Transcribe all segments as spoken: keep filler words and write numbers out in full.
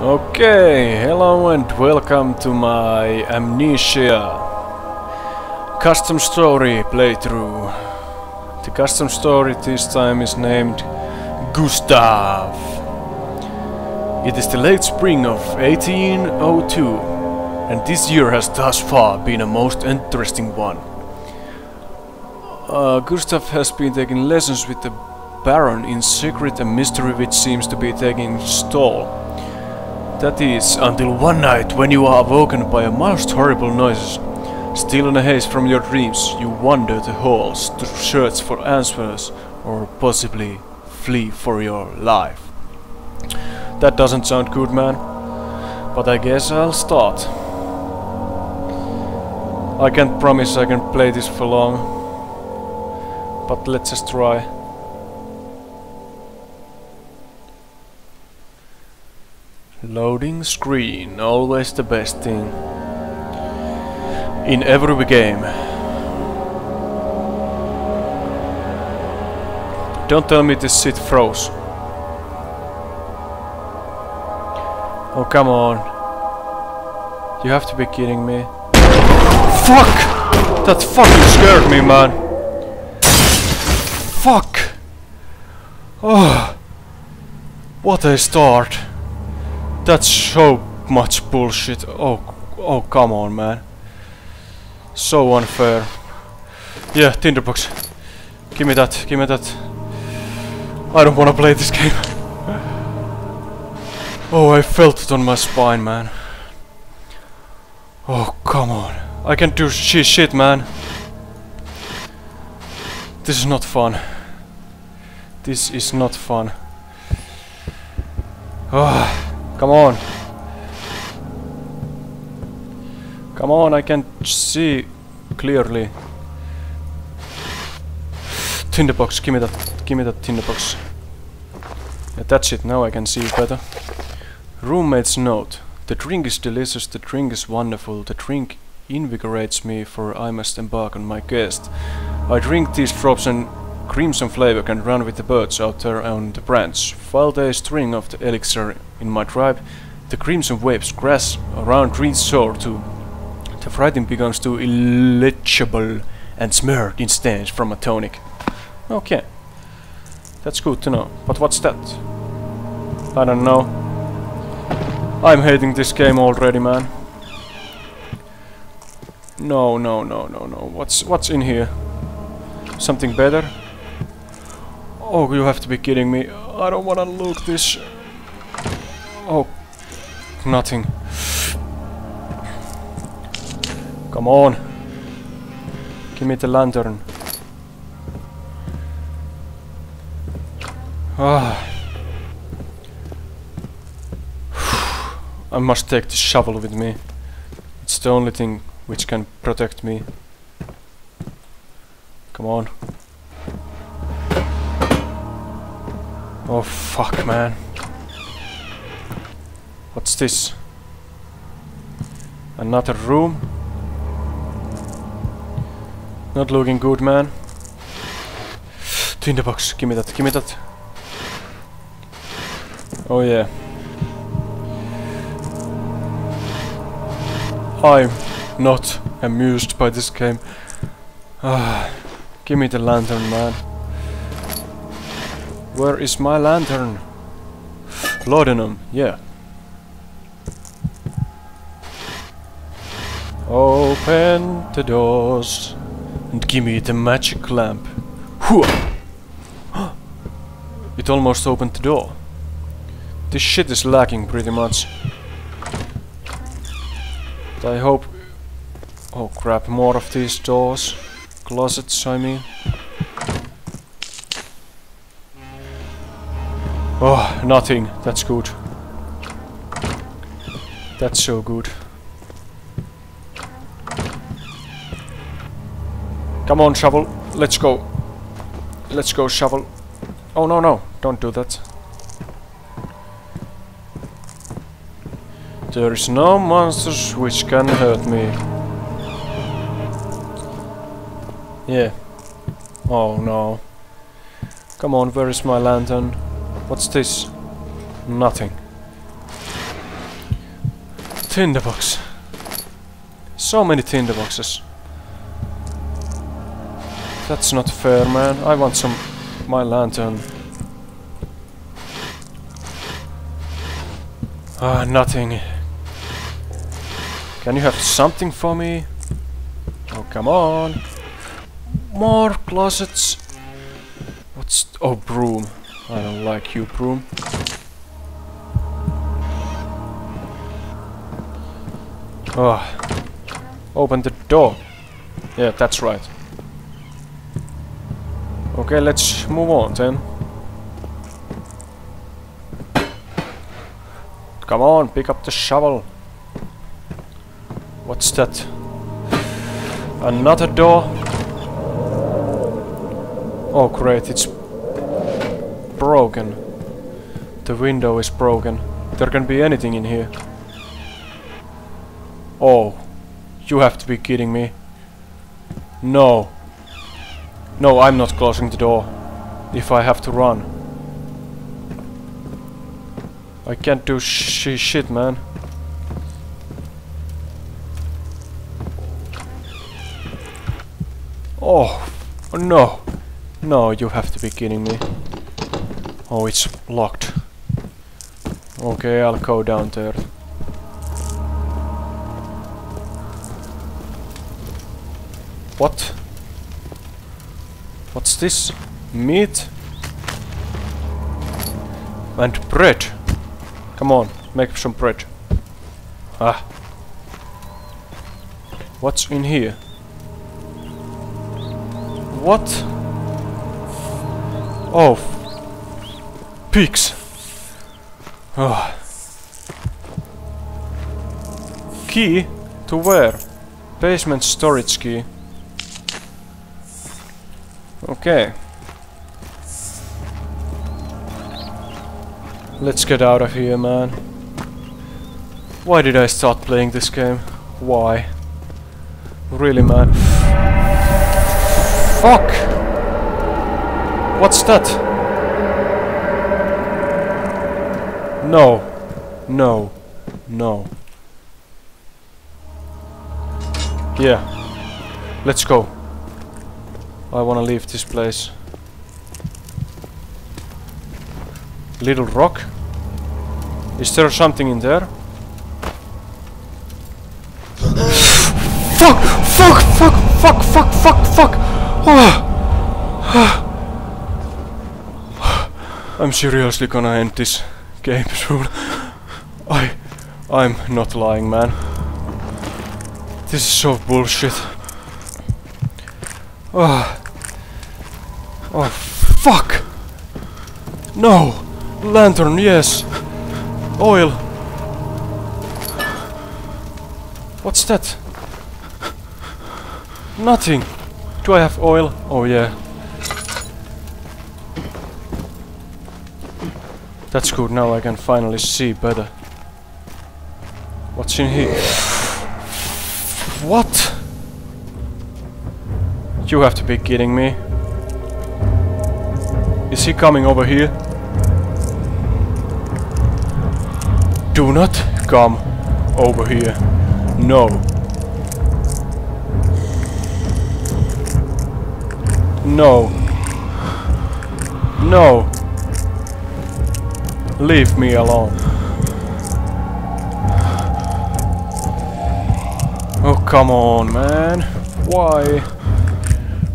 Okay, hello and welcome to my Amnesia custom story playthrough. The custom story this time is named Gustav. It is the late spring of eighteen oh two, and this year has thus far been a most interesting one. Uh, Gustav has been taking lessons with the Baron in secret, a mystery which seems to be taking stall. That is, until one night when you are awoken by a most horrible noises. Still in a haze from your dreams, you wander the halls to search for answers, or possibly flee for your life. That doesn't sound good, man. But I guess I'll start. I can't promise I can play this for long, but let's just try. Loading screen, always the best thing in every game. Don't tell me this shit froze. Oh, come on. You have to be kidding me. Fuck! That fucking scared me, man. Fuck! Oh, what a start! That's so much bullshit. Oh, oh, come on, man. So unfair. Yeah, tinderbox. Give me that. Give me that. I don't want to play this game. Oh, I felt it on my spine, man. Oh, come on. I can do sh shit, man. This is not fun. This is not fun. Oh, come on. Come on, I can see clearly. Tinderbox, give me that. Give me that tinderbox. Yeah, that's it, now I can see better. Roommate's note. The drink is delicious, the drink is wonderful, the drink invigorates me, for I must embark on my quest. I drink these drops and crimson flavor can run with the birds out there on the branch. While there is string of the elixir in my tribe, the crimson waves grass around green shore too. The writing becomes too illegible and smeared in stains from a tonic. Okay. That's good to know. But what's that? I don't know. I'm hating this game already, man. No, no, no, no, no. What's what's in here? Something better? Oh, you have to be kidding me. I don't wanna look this. Oh, nothing. Come on. Give me the lantern. Ah. I must take the shovel with me. It's the only thing which can protect me. Come on. Oh fuck, man. What's this? Another room? Not looking good, man. Tinderbox, give me that, give me that. Oh yeah. I'm not amused by this game. Ah. Give me the lantern, man. Where is my lantern? Laudanum, yeah. Open the doors and give me the magic lamp. It almost opened the door. This shit is lacking pretty much. But I hope... Oh crap, more of these doors. Closets, I mean. Oh, nothing. That's good. That's so good. Come on, shovel. Let's go. Let's go, shovel. Oh, no, no. Don't do that. There is no monsters which can hurt me. Yeah. Oh no. Come on, where is my lantern? What's this? Nothing. tinderbox. So many tinderboxes. That's not fair, man. I want some... my lantern. Ah, nothing. Can you have something for me? Oh, come on. More closets. What's... oh, broom. I don't like you, broom. Oh. Open the door. Yeah, that's right. Okay, let's move on then. Come on, pick up the shovel. What's that? Another door? Oh great, it's broken. The window is broken. There can be anything in here. Oh, you have to be kidding me. No. No, I'm not closing the door. If I have to run. I can't do sh shit, man. Oh, oh, no. No, you have to be kidding me. Oh, it's locked. Okay, I'll go down there. What? What's this? Meat? And bread. Come on, make some bread. Ah. What's in here? What? Oh. Pigs. Oh. Key? To where? Basement storage key. Okay. Let's get out of here, man. Why did I start playing this game? Why? Really, man. Fuck! What's that? No. No. No. Yeah. Let's go. I wanna leave this place. Little rock? Is there something in there? Fuck! Fuck! Fuck! Fuck! Fuck! Fuck! Fuck! Oh. I'm seriously gonna end this game soon. I... I'm not lying, man. This is so bullshit. Oh. Oh, fuck! No! Lantern, yes! Oil! What's that? Nothing! Do I have oil? Oh, yeah. That's good, now I can finally see better. What's in here? What? You have to be kidding me. Is he coming over here? Do not come over here. No. No. No. Leave me alone. Oh, come on, man. Why?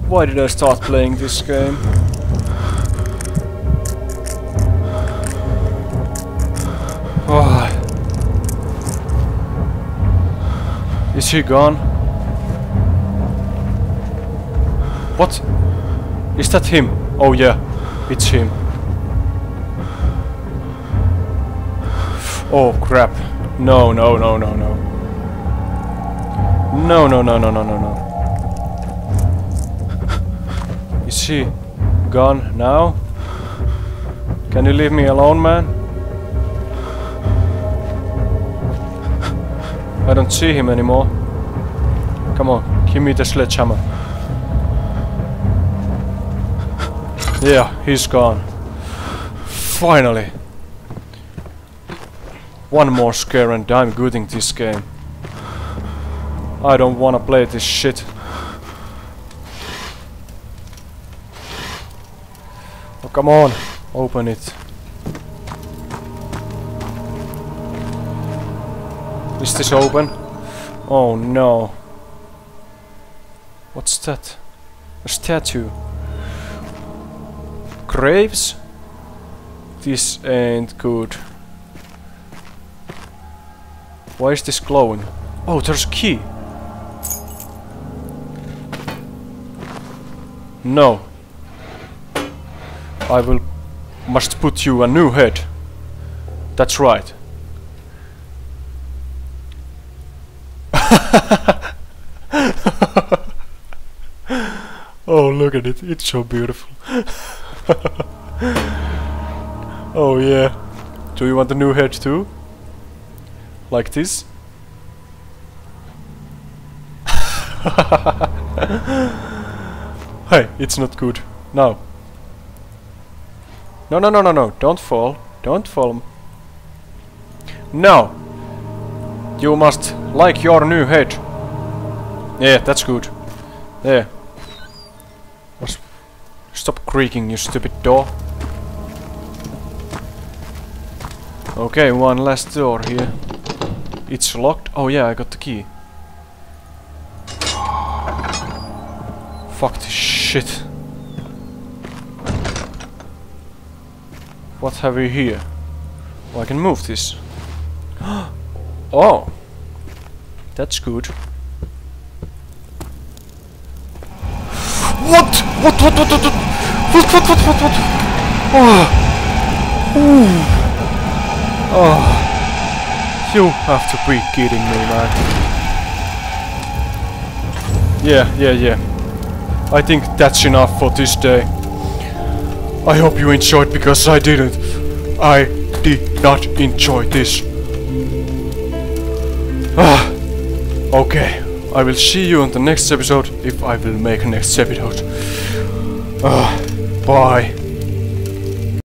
Why did I start playing this game? Oh. Is he gone? What? Is that him? Oh yeah, it's him. Oh crap. No, no, no, no, no. No, no, no, no, no, no, no. Is he gone now? Can you leave me alone, man? I don't see him anymore. Come on, give me the sledgehammer. Yeah, he's gone. Finally. One more scare and I'm good in this game. I don't wanna play this shit. Oh, come on, open it. Is this open? Oh no. What's that? A statue. Graves? This ain't good. Why is this glowing? Oh, there's a key. No. I will... must put you a new head. That's right. Oh, look at it. It's so beautiful. Oh, yeah. Do you want a new head too? Like this? Hey, it's not good. Now. No, no, no, no, no. Don't fall. Don't fall. No. You must like your new head. Yeah, that's good. There. Stop creaking, you stupid door. Okay, one last door here. It's locked. Oh yeah, I got the key. Fuck this shit. What have we here? Oh, I can move this. Oh! That's good. What? What? What? What? What? What? What? What? What? What? What? Oh. Ooh. Oh. You have to be kidding me, man. Yeah, yeah, yeah. I think that's enough for this day. I hope you enjoyed, because I didn't. I did not enjoy this. Ah. Okay. I will see you on the next episode, if I will make next episode. Uh, bye.